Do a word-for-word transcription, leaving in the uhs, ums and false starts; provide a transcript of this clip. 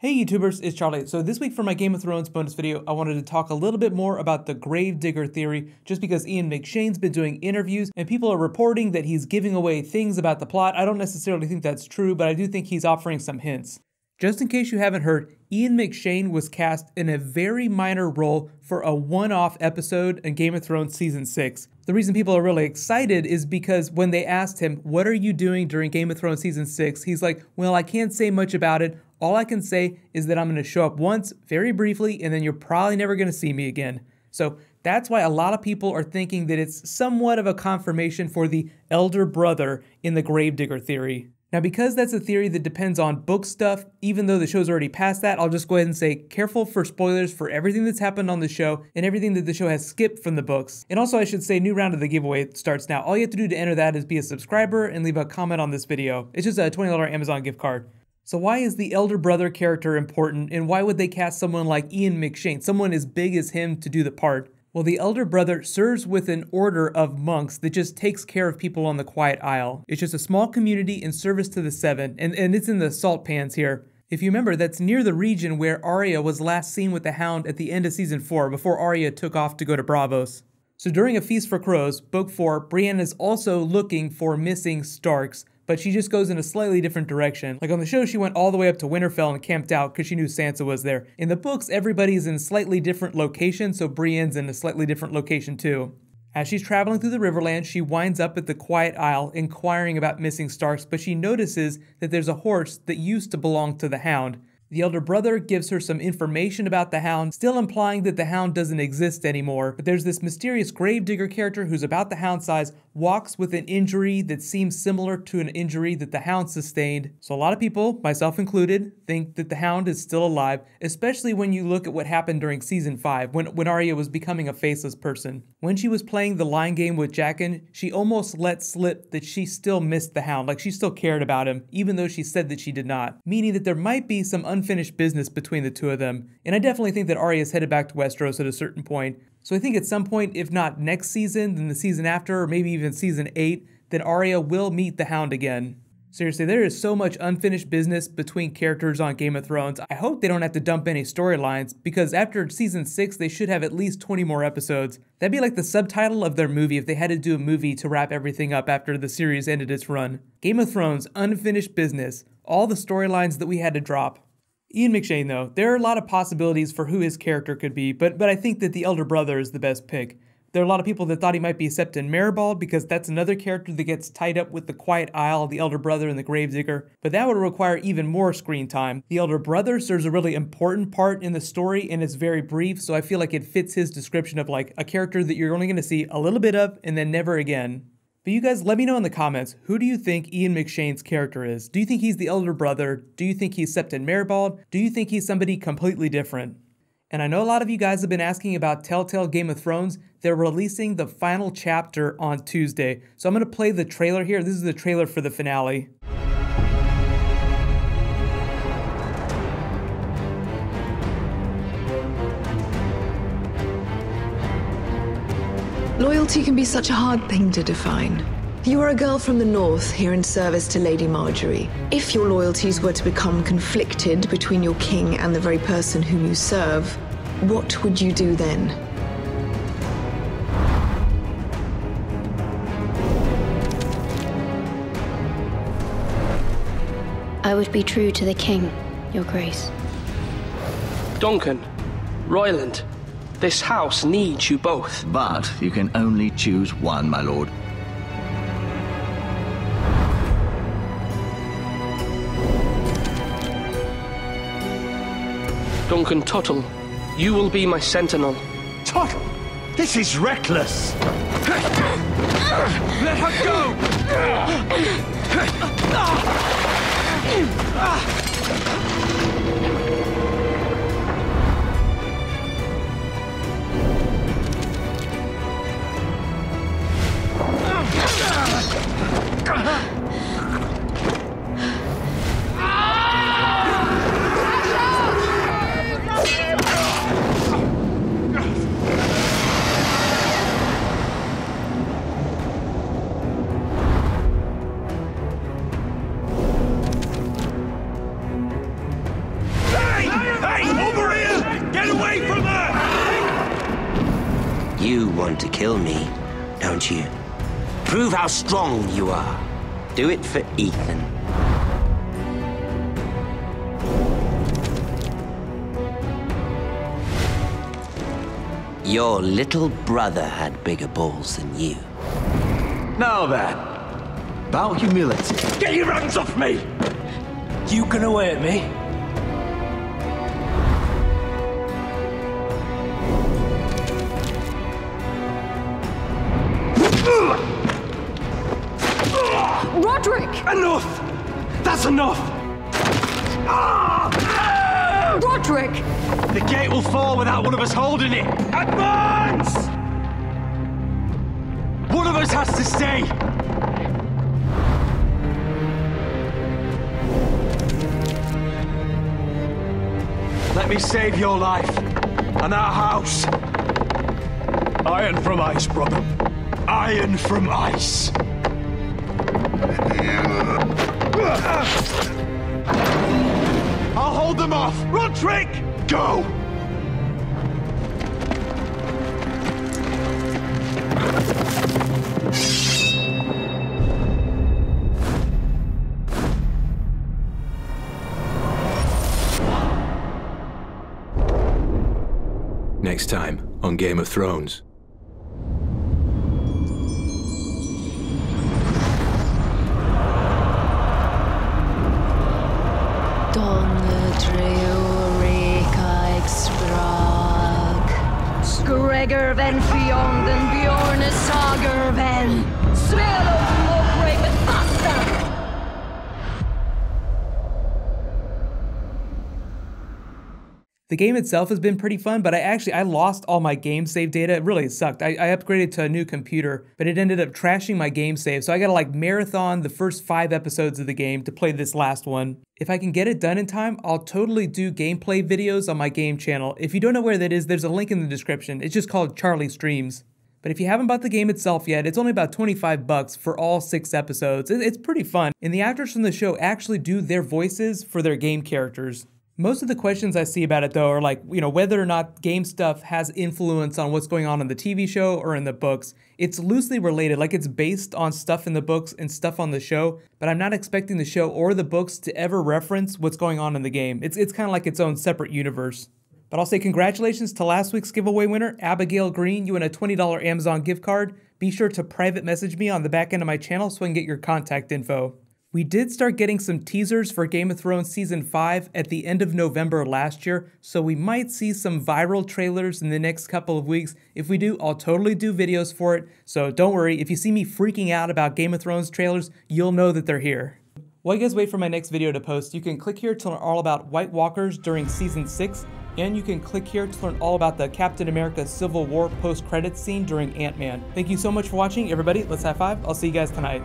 Hey YouTubers, it's Charlie. So this week for my Game of Thrones bonus video, I wanted to talk a little bit more about the Gravedigger Theory, just because Ian McShane's been doing interviews and people are reporting that he's giving away things about the plot. I don't necessarily think that's true, but I do think he's offering some hints. Just in case you haven't heard, Ian McShane was cast in a very minor role for a one-off episode in Game of Thrones Season six. The reason people are really excited is because when they asked him, what are you doing during Game of Thrones Season six? He's like, well, I can't say much about it. All I can say is that I'm going to show up once, very briefly, and then you're probably never going to see me again. So that's why a lot of people are thinking that it's somewhat of a confirmation for the Elder Brother in the Gravedigger Theory. Now, because that's a theory that depends on book stuff, even though the show's already past that, I'll just go ahead and say careful for spoilers for everything that's happened on the show and everything that the show has skipped from the books. And also I should say new round of the giveaway starts now. All you have to do to enter that is be a subscriber and leave a comment on this video. It's just a twenty dollar Amazon gift card. So why is the Elder Brother character important, and why would they cast someone like Ian McShane, someone as big as him, to do the part? Well, the Elder Brother serves with an order of monks that just takes care of people on the Quiet Isle. It's just a small community in service to the Seven, and, and it's in the salt pans here. If you remember, that's near the region where Arya was last seen with the Hound at the end of Season four, before Arya took off to go to Braavos. So during A Feast for Crows, Book four, Brienne is also looking for missing Starks, but she just goes in a slightly different direction. Like on the show, she went all the way up to Winterfell and camped out because she knew Sansa was there. In the books, everybody's in slightly different locations, so Brienne's in a slightly different location too. As she's traveling through the Riverland, she winds up at the Quiet Isle inquiring about missing Starks, but she notices that there's a horse that used to belong to the Hound. The Elder Brother gives her some information about the Hound, still implying that the Hound doesn't exist anymore, but there's this mysterious Gravedigger character who's about the Hound size, walks with an injury that seems similar to an injury that the Hound sustained. So a lot of people, myself included, think that the Hound is still alive, especially when you look at what happened during Season five, when, when Arya was becoming a faceless person. When she was playing the line game with Jaqen, she almost let slip that she still missed the Hound, like she still cared about him, even though she said that she did not, meaning that there might be some un unfinished business between the two of them. And I definitely think that Arya's headed back to Westeros at a certain point. So I think at some point, if not next season, then the season after, or maybe even season eight, then Arya will meet the Hound again. Seriously, there is so much unfinished business between characters on Game of Thrones. I hope they don't have to dump any storylines, because after season six, they should have at least twenty more episodes. That'd be like the subtitle of their movie if they had to do a movie to wrap everything up after the series ended its run. Game of Thrones, unfinished business. All the storylines that we had to drop. Ian McShane, though, there are a lot of possibilities for who his character could be, but but I think that the Elder Brother is the best pick. There are a lot of people that thought he might be Septon Maribald, because that's another character that gets tied up with the Quiet Isle, the Elder Brother, and the Gravedigger, but that would require even more screen time. The Elder Brother serves a really important part in the story, and it's very brief, so I feel like it fits his description of, like, a character that you're only going to see a little bit of and then never again. But you guys, let me know in the comments, who do you think Ian McShane's character is? Do you think he's the Elder Brother? Do you think he's Septon Maribald? Do you think he's somebody completely different? And I know a lot of you guys have been asking about Telltale Game of Thrones. They're releasing the final chapter on Tuesday. So I'm going to play the trailer here. This is the trailer for the finale. Loyalty can be such a hard thing to define. You are a girl from the north here in service to Lady Marjorie. If your loyalties were to become conflicted between your king and the very person whom you serve, what would you do then? I would be true to the king, your grace. Duncan, Royland. This house needs you both. But you can only choose one, my lord. Duncan Tuttle, you will be my sentinel. Tuttle? This is reckless! Let her go! away from her! You want to kill me, don't you? Prove how strong you are. Do it for Ethan. Your little brother had bigger balls than you. Now then, about humility. Get your hands off me! You gonna hurt me? Rodrik! Enough! That's enough! Rodrik! The gate will fall without one of us holding it! Advance! One of us has to stay! Let me save your life, and our house. Iron from ice, brother. Iron from ice. I'll hold them off. Rodrik, go! Next time on Game of Thrones. The game itself has been pretty fun, but I actually, I lost all my game save data. It really sucked. I, I upgraded to a new computer, but it ended up trashing my game save. So I gotta like marathon the first five episodes of the game to play this last one. If I can get it done in time, I'll totally do gameplay videos on my game channel. If you don't know where that is, there's a link in the description. It's just called Charlie Streams. But if you haven't bought the game itself yet, it's only about twenty-five bucks for all six episodes. It, it's pretty fun. And the actors from the show actually do their voices for their game characters. Most of the questions I see about it, though, are like, you know, whether or not game stuff has influence on what's going on in the T V show or in the books. It's loosely related, like it's based on stuff in the books and stuff on the show, but I'm not expecting the show or the books to ever reference what's going on in the game. It's, it's kind of like its own separate universe. But I'll say congratulations to last week's giveaway winner, Abigail Green. You win a twenty dollar Amazon gift card. Be sure to private message me on the back end of my channel so I can get your contact info. We did start getting some teasers for Game of Thrones Season five at the end of November last year, so we might see some viral trailers in the next couple of weeks. If we do, I'll totally do videos for it, so don't worry. If you see me freaking out about Game of Thrones trailers, you'll know that they're here. While you guys wait for my next video to post, you can click here to learn all about White Walkers during Season six, and you can click here to learn all about the Captain America Civil War post-credits scene during Ant-Man. Thank you so much for watching, everybody. Let's high five. I'll see you guys tonight.